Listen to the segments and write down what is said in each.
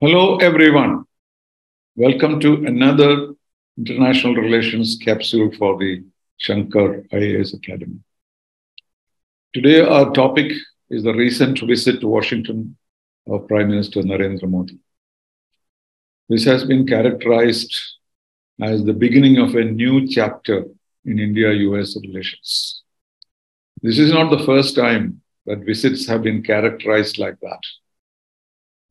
Hello, everyone. Welcome to another International Relations capsule for the Shankar IAS Academy. Today, our topic is the recent visit to Washington of Prime Minister Narendra Modi. This has been characterized as the beginning of a new chapter in India-US relations. This is not the first time that visits have been characterized like that.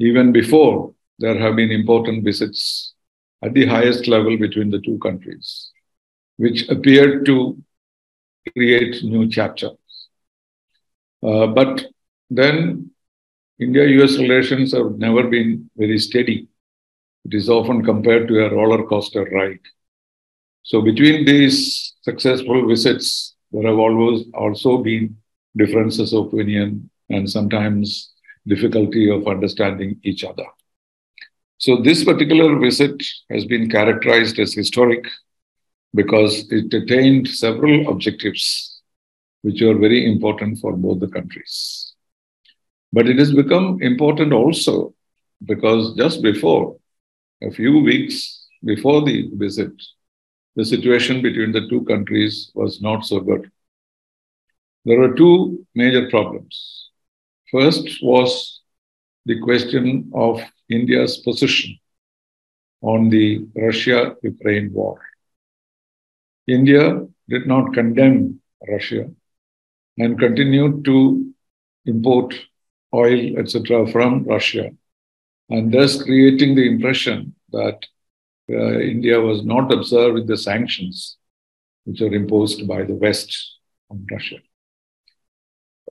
Even before, there have been important visits at the highest level between the two countries, which appeared to create new chapters. But then India-US relations have never been very steady. It is often compared to a roller coaster ride. So between these successful visits, there have always also been differences of opinion and sometimes difficulty of understanding each other. So this particular visit has been characterized as historic because it attained several objectives which are very important for both the countries. But it has become important also because just before, a few weeks before the visit, the situation between the two countries was not so good. There were two major problems. First was the question of India's position on the Russia-Ukraine war. India did not condemn Russia and continued to import oil, etc., from Russia, and thus creating the impression that India was not observing the sanctions which are imposed by the West on Russia.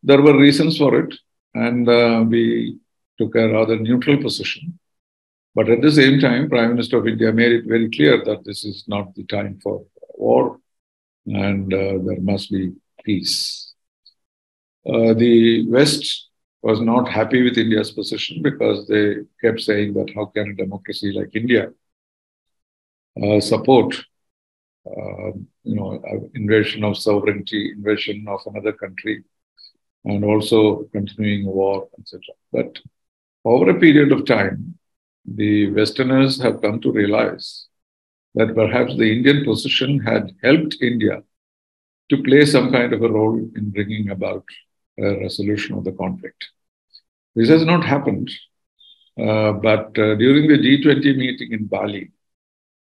There were reasons for it. And we took a rather neutral position. But at the same time, Prime Minister of India made it very clear that this is not the time for war and there must be peace. The West was not happy with India's position because they kept saying that how can a democracy like India support invasion of sovereignty, invasion of another country, and also continuing war, etc. But over a period of time, the Westerners have come to realize that perhaps the Indian position had helped India to play some kind of a role in bringing about a resolution of the conflict. This has not happened, but during the G20 meeting in Bali,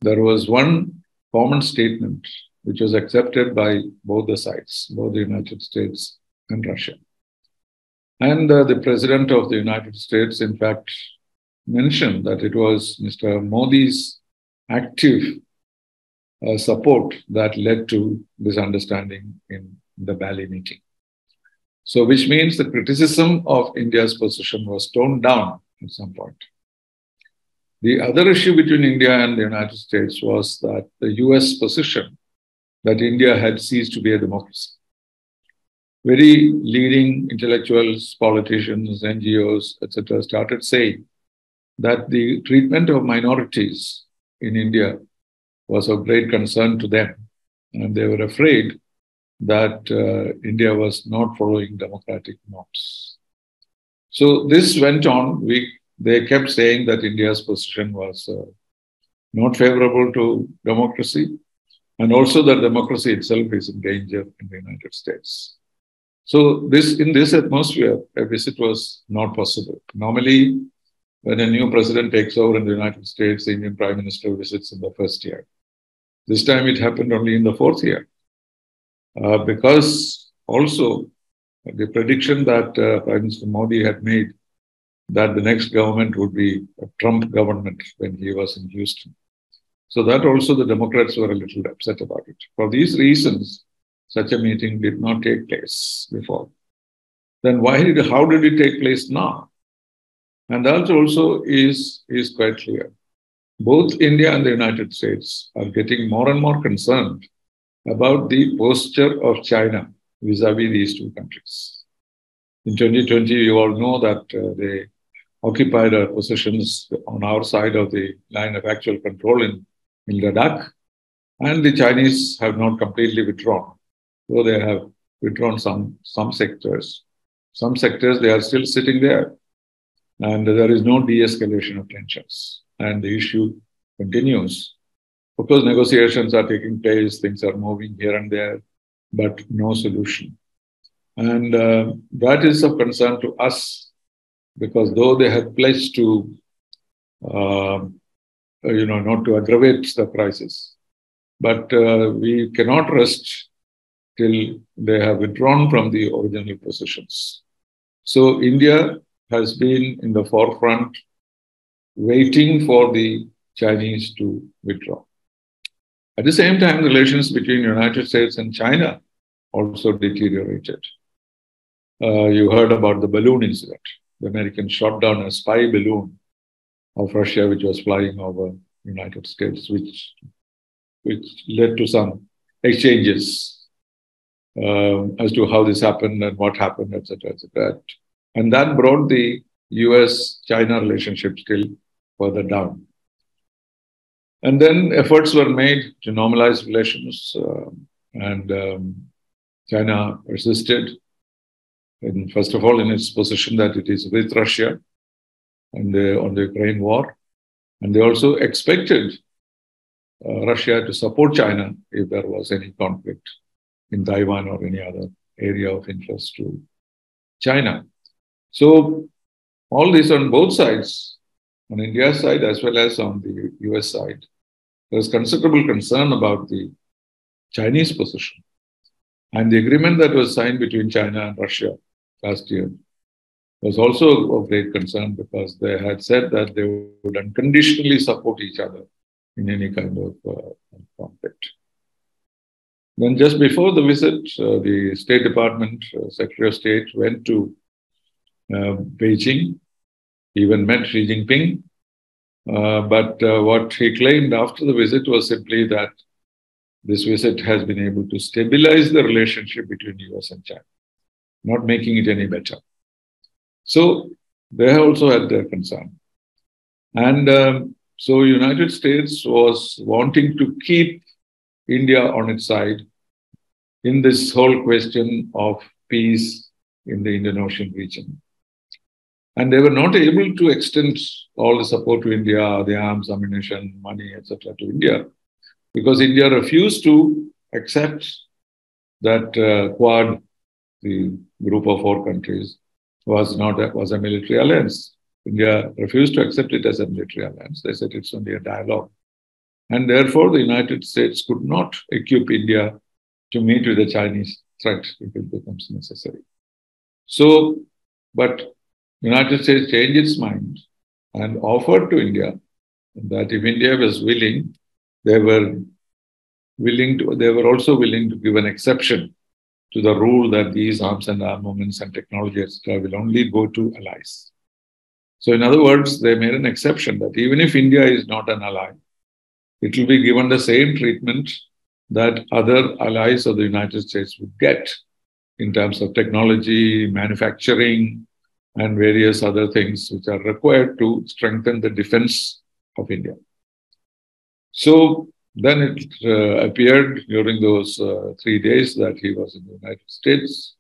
there was one common statement which was accepted by both the sides, both the United States and Russia. And the President of the United States, in fact, mentioned that it was Mr. Modi's active support that led to this understanding in the Bali meeting. So, which means the criticism of India's position was toned down at some point. The other issue between India and the United States was that the US position that India had ceased to be a democracy. Very leading intellectuals, politicians, NGOs, etc., started saying that the treatment of minorities in India was of great concern to them. And they were afraid that India was not following democratic norms. So this went on. They kept saying that India's position was not favorable to democracy, and also that democracy itself is in danger in the United States. So in this atmosphere, a visit was not possible. Normally, when a new president takes over in the United States, the Indian Prime Minister visits in the first year. This time it happened only in the fourth year. Because also the prediction that Prime Minister Modi had made that the next government would be a Trump government when he was in Houston. So that also the Democrats were a little upset about it. For these reasons, such a meeting did not take place before. Then how did it take place now? And that also is quite clear. Both India and the United States are getting more and more concerned about the posture of China vis-a-vis these two countries. In 2020, you all know that they occupied our positions on our side of the line of actual control in Ladakh, and the Chinese have not completely withdrawn. So they have withdrawn some sectors. Some sectors, they are still sitting there. and there is no de-escalation of tensions, and the issue continues. Of course, negotiations are taking place, things are moving here and there, but no solution. And that is of concern to us, because though they have pledged to, not to aggravate the crisis, but we cannot rest till they have withdrawn from the original positions. So India has been in the forefront, waiting for the Chinese to withdraw. At the same time, relations between the United States and China also deteriorated. You heard about the balloon incident. The Americans shot down a spy balloon of Russia, which was flying over the United States, which led to some exchanges as to how this happened and what happened, etc., etc. And that brought the US-China relationship still further down. And then efforts were made to normalize relations, China persisted, first of all, in its position that it is with Russia on the Ukraine war. And they also expected Russia to support China if there was any conflict in Taiwan or any other area of interest to China. So all this on both sides, on India's side as well as on the US side, there is considerable concern about the Chinese position. And the agreement that was signed between China and Russia last year was also of great concern, because they had said that they would unconditionally support each other in any kind of conflict. Then just before the visit, the State Department, Secretary of State, went to Beijing. He even met Xi Jinping. But what he claimed after the visit was simply that this visit has been able to stabilize the relationship between the US and China, not making it any better. So they also had their concern. And so the United States was wanting to keep India on its side in this whole question of peace in the Indian Ocean region. And they were not able to extend all the support to India, the arms, ammunition, money, etc., to India, because India refused to accept that Quad, the group of 4 countries, was a military alliance. India refused to accept it as a military alliance. They said it's only a dialogue. And therefore, the United States could not equip India to meet with the Chinese threat if it becomes necessary. So, but the United States changed its mind and offered to India that if India was willing, they were also willing to give an exception to the rule that these arms and armaments and technology, etc., will only go to allies. So in other words, they made an exception that even if India is not an ally, it will be given the same treatment that other allies of the United States would get in terms of technology, manufacturing, and various other things which are required to strengthen the defense of India. So then it appeared during those 3 days that he was in the United States.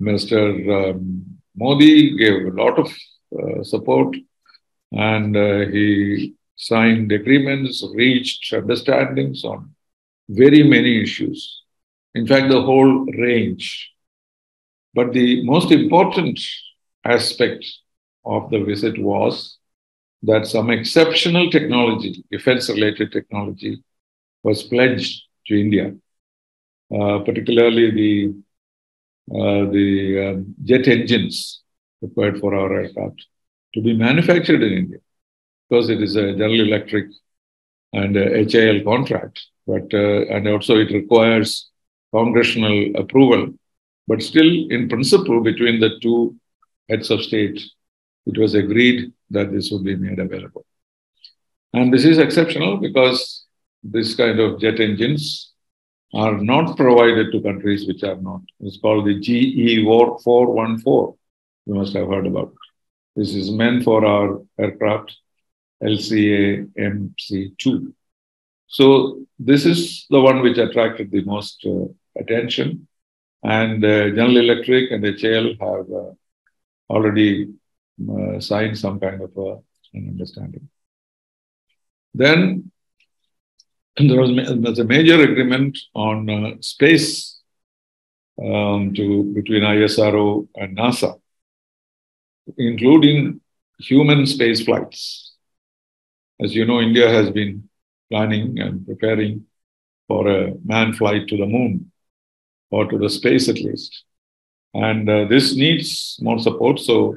Mr. Modi gave a lot of support, and he signed agreements, reached understandings on very many issues. In fact, the whole range. But the most important aspect of the visit was that some exceptional technology, defense-related technology, was pledged to India, particularly the jet engines required for our aircraft to be manufactured in India, because it is a General Electric and a HAL contract, and also it requires congressional approval. But still, in principle, between the two heads of state, it was agreed that this would be made available. And this is exceptional because this kind of jet engines are not provided to countries which are not. It's called the GE414. You must have heard about it. This is meant for our aircraft, LCA MC2. So this is the one which attracted the most attention. And General Electric and HAL have already signed some kind of an understanding. Then there was a major agreement on space between ISRO and NASA, including human space flights. As you know, India has been planning and preparing for a manned flight to the moon, or to the space at least. And this needs more support. So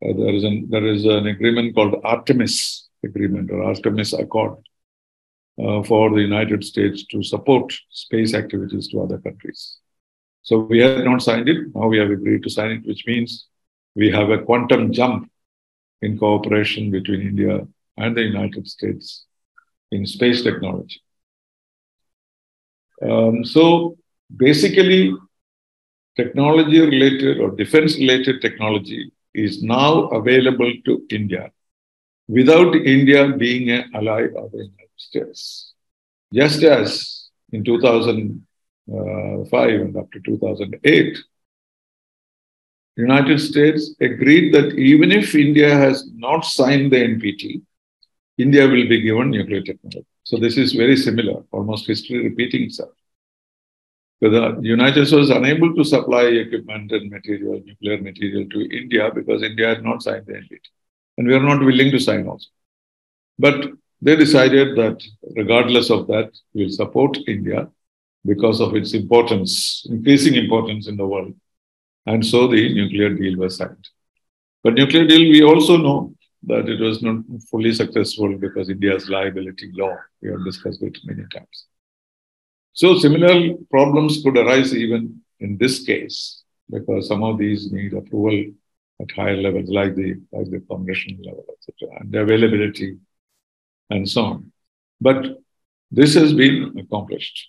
there is an agreement called Artemis Agreement or Artemis Accord for the United States to support space activities to other countries. So we have not signed it. Now we have agreed to sign it, which means we have a quantum jump in cooperation between India and the United States in space technology. So basically, technology-related or defense-related technology is now available to India without India being an ally of the United States. Just as in 2005 and up to 2008, the United States agreed that even if India has not signed the NPT, India will be given nuclear technology. So this is very similar, almost history repeating itself. The United States was unable to supply equipment and material, nuclear material to India because India had not signed the NPT. And we are not willing to sign also. But they decided that regardless of that, we will support India because of its importance, increasing importance in the world. And so the nuclear deal was signed. But nuclear deal, we also know that it was not fully successful because India's liability law, we have discussed it many times. So similar problems could arise even in this case, because some of these need approval at higher levels, like the congressional level, etc., and the availability and so on. But this has been accomplished.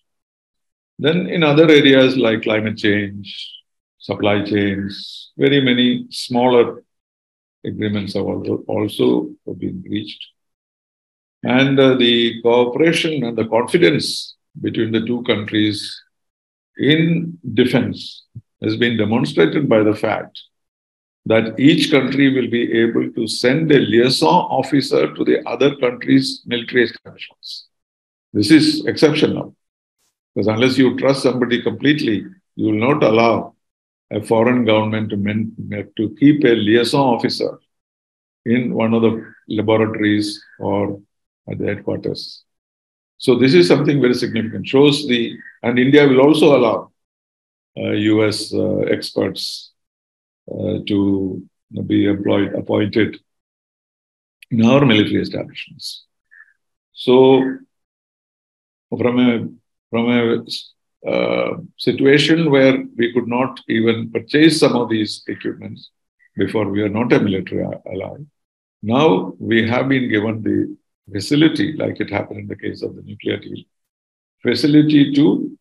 Then in other areas like climate change, supply chains, very many smaller agreements have also been reached. And the cooperation and the confidence between the two countries in defense has been demonstrated by the fact that each country will be able to send a liaison officer to the other country's military establishments. This is exceptional, because unless you trust somebody completely, you will not allow a foreign government to keep a liaison officer in one of the laboratories or at the headquarters. So this is something very significant. Shows the, and India will also allow US experts to be appointed in our military establishments. So from a situation where we could not even purchase some of these equipments before, we are not a military ally, now we have been given the facility, like it happened in the case of the nuclear deal, facility to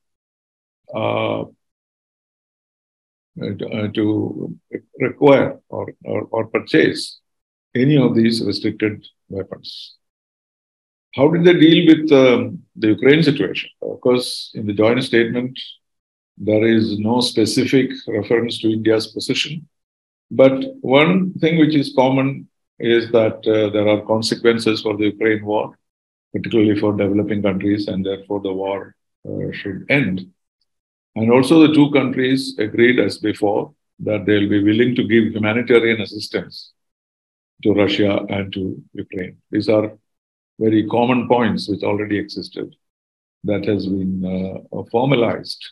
require or purchase any of these restricted weapons. How did they deal with the Ukraine situation? Of course, in the joint statement, there is no specific reference to India's position. But one thing which is common is that there are consequences for the Ukraine war, particularly for developing countries, and therefore the war should end. And also the two countries agreed as before that they will be willing to give humanitarian assistance to Russia and to Ukraine. These are very common points which already existed that has been formalized.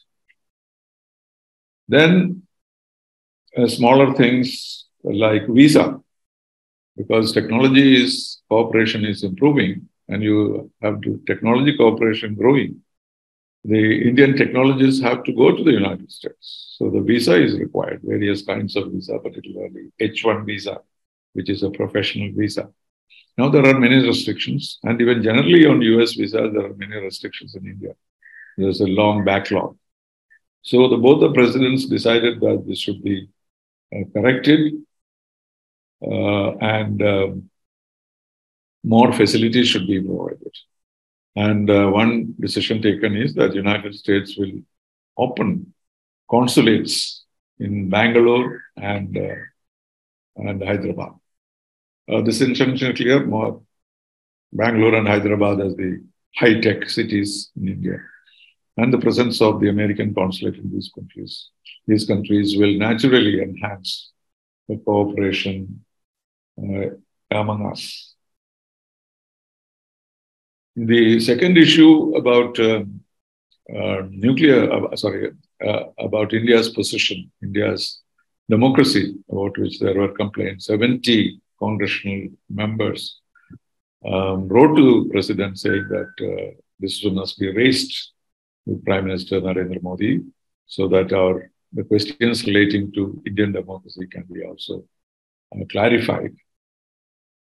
Then smaller things like visa. Because technology is, cooperation is improving, and you have to, technology cooperation growing. The Indian technologists have to go to the United States. So the visa is required, various kinds of visa, particularly H1 visa, which is a professional visa. Now there are many restrictions, and even generally on US visa, there are many restrictions in India. There's a long backlog. So both the presidents decided that this should be corrected. More facilities should be provided. And one decision taken is that the United States will open consulates in Bangalore and and Hyderabad. This intention clear more Bangalore and Hyderabad as the high-tech cities in India. And the presence of the American consulate in these countries. These countries will naturally enhance the cooperation among us. The second issue about about India's position, India's democracy, about which there were complaints. 70 congressional members wrote to President saying that this must be raised with Prime Minister Narendra Modi, so that the questions relating to Indian democracy can be also clarified.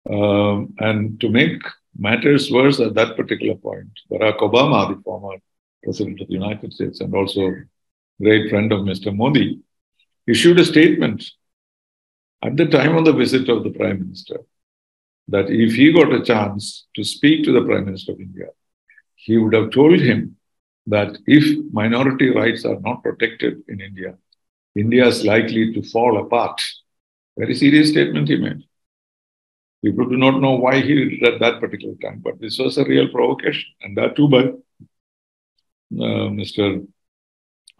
And to make matters worse at that particular point, Barack Obama, the former President of the United States and also great friend of Mr. Modi, issued a statement at the time of the visit of the Prime Minister that if he got a chance to speak to the Prime Minister of India, he would have told him that if minority rights are not protected in India, India is likely to fall apart. Very serious statement he made. People do not know why he did it at that particular time, but this was a real provocation. And that too by Mr.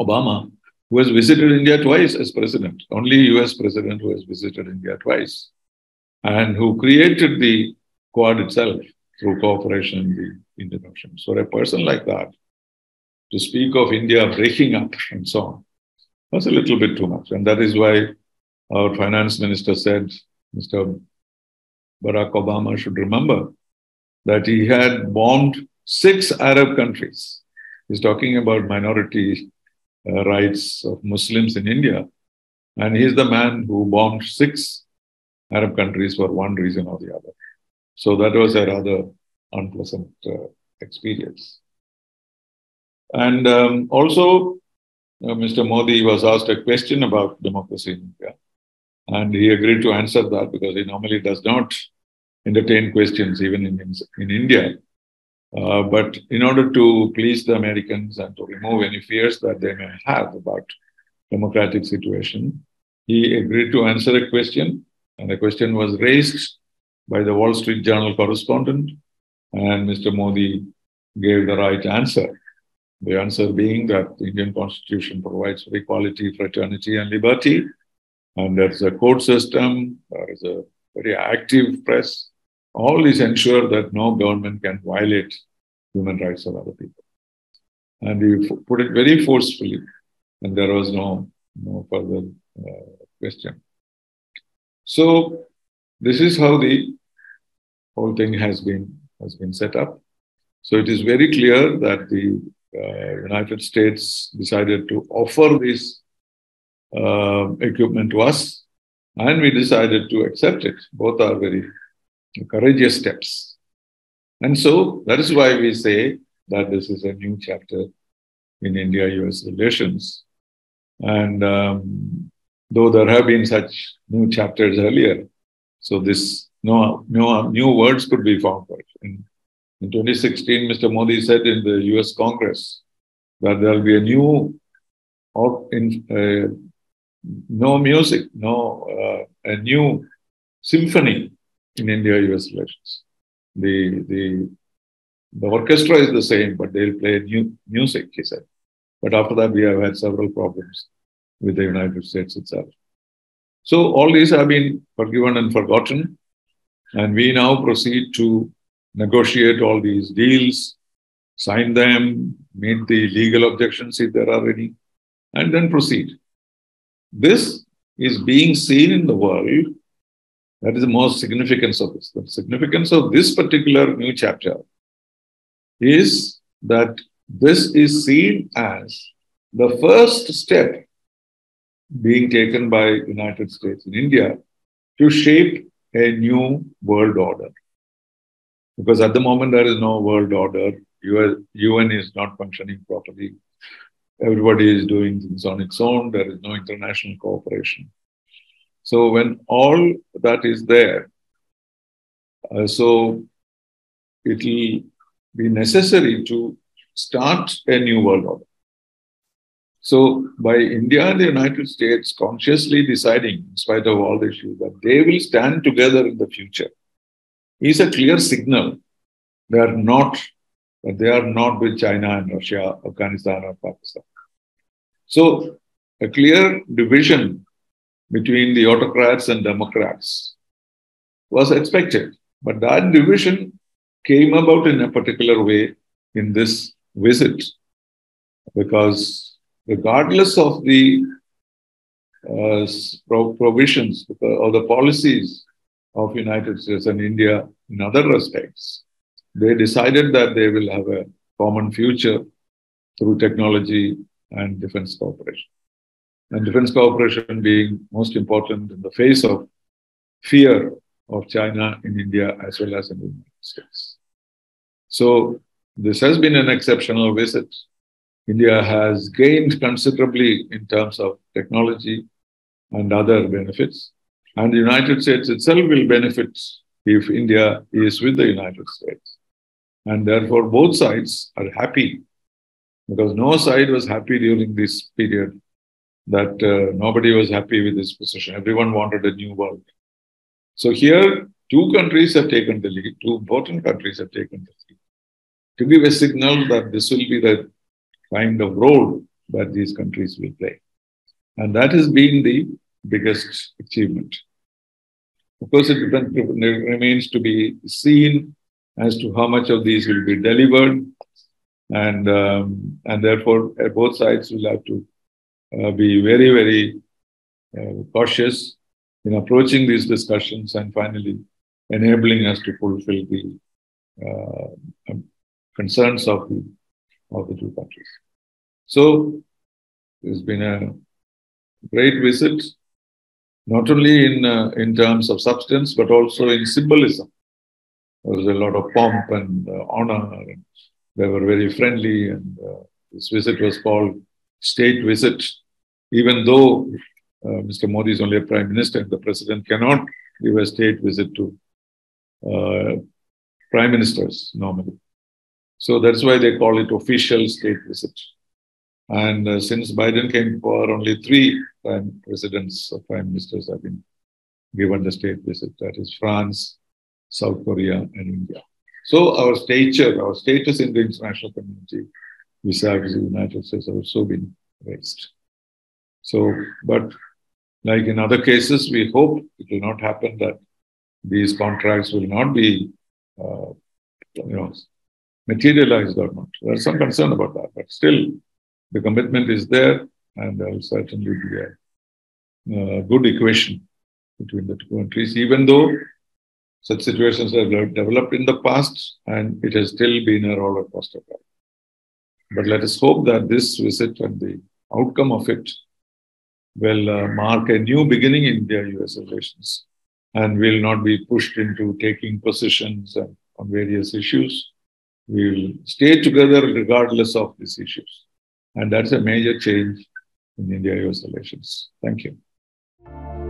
Obama, who has visited India twice as president, only US president who has visited India twice, and who created the Quad itself through cooperation in the Indian Ocean. So a person like that, to speak of India breaking up and so on, that's a little bit too much. And that is why our finance minister said Mr. Barack Obama should remember that he had bombed 6 Arab countries. He's talking about minority rights of Muslims in India. And he's the man who bombed 6 Arab countries for one reason or the other. So that was a rather unpleasant experience. And also, Mr. Modi was asked a question about democracy in India. And he agreed to answer that because he normally does not entertain questions even in India. But in order to please the Americans and to remove any fears that they may have about democratic situation, he agreed to answer a question. And the question was raised by the Wall Street Journal correspondent. And Mr. Modi gave the right answer. The answer being that the Indian Constitution provides for equality, fraternity, and liberty. And there's a court system, there is a very active press. All these ensure that no government can violate human rights of other people. And he put it very forcefully, and there was no further question. So this is how the whole thing has been set up. So it is very clear that the United States decided to offer this equipment to us, and we decided to accept it. Both are very courageous steps. And so that is why we say that this is a new chapter in India-US relations. And though there have been such new chapters earlier, so this no new words could be found for it. In 2016, Mr. Modi said in the US Congress that there will be a new, no music, a new symphony in India-US relations. The orchestra is the same, but they'll play new music, he said. But after that, we have had several problems with the United States itself. So all these have been forgiven and forgotten. And we now proceed to negotiate all these deals, sign them, meet the legal objections if there are any, and then proceed. This is being seen in the world. That is the most significance of this. The significance of this particular new chapter is that this is seen as the first step being taken by the United States and India to shape a new world order. Because at the moment, there is no world order. UN is not functioning properly. Everybody is doing things on its own. There is no international cooperation. So when all that is there, so it will be necessary to start a new world order. So by India and the United States consciously deciding, in spite of all the issues, that they will stand together in the future, is a clear signal they are not with China and Russia, Afghanistan or Pakistan. So a clear division between the autocrats and democrats was expected. But that division came about in a particular way in this visit, because regardless of the provisions or the policies of United States and India in other respects, they decided that they will have a common future through technology and defense cooperation. And defense cooperation being most important in the face of fear of China in India as well as in the United States. So this has been an exceptional visit. India has gained considerably in terms of technology and other benefits. And the United States itself will benefit if India is with the United States. And therefore, both sides are happy, because no side was happy during this period that nobody was happy with this position. Everyone wanted a new world. So here, two countries have taken the lead, two important countries have taken the lead, to give a signal that this will be the kind of role that these countries will play. And that has been the biggest achievement. Of course, it then remains to be seen as to how much of these will be delivered, and therefore both sides will have to be very, very cautious in approaching these discussions and finally enabling us to fulfill the concerns of the two countries. So it's been a great visit, not only in terms of substance, but also in symbolism. There was a lot of pomp and honor. And they were very friendly, and this visit was called state visit, even though Mr. Modi is only a prime minister, the president cannot give a state visit to prime ministers normally. So that's why they call it official state visit. And since Biden came to power, only 3 presidents or prime ministers have been given the state visit. That is France, South Korea, and India. So our stature, our status in the international community vis-à-vis the United States has also been raised. So, but like in other cases, we hope it will not happen that these contracts will not be, materialized or not. There's some concern about that, but still, the commitment is there, and there will certainly be a good equation between the two countries, even though such situations have developed in the past, and it has still been a roller coaster ride. But let us hope that this visit and the outcome of it will mark a new beginning in India-US relations, and will not be pushed into taking positions on various issues. We will stay together regardless of these issues. And that's a major change in India-US relations. Thank you.